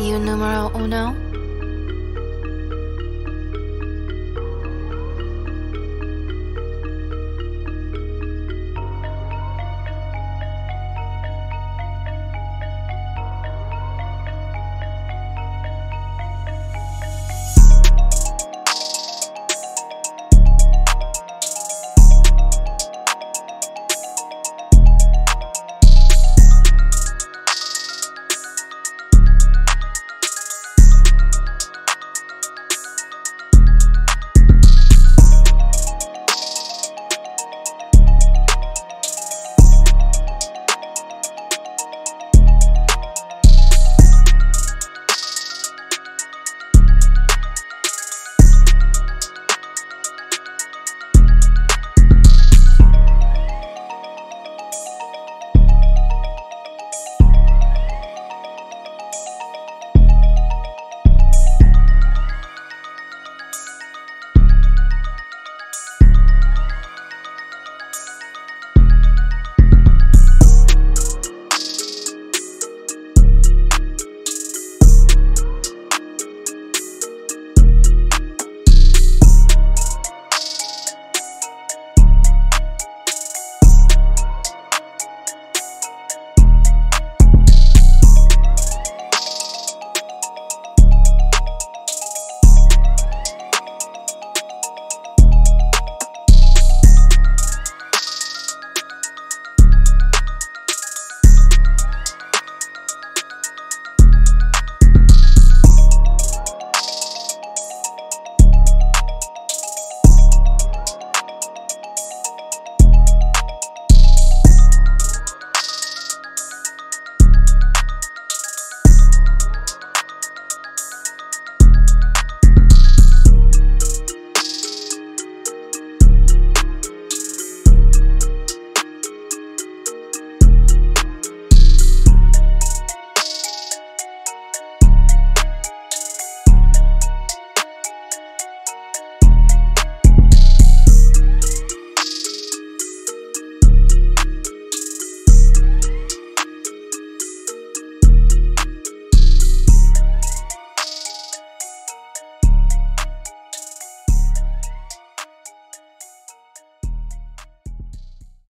You numero uno.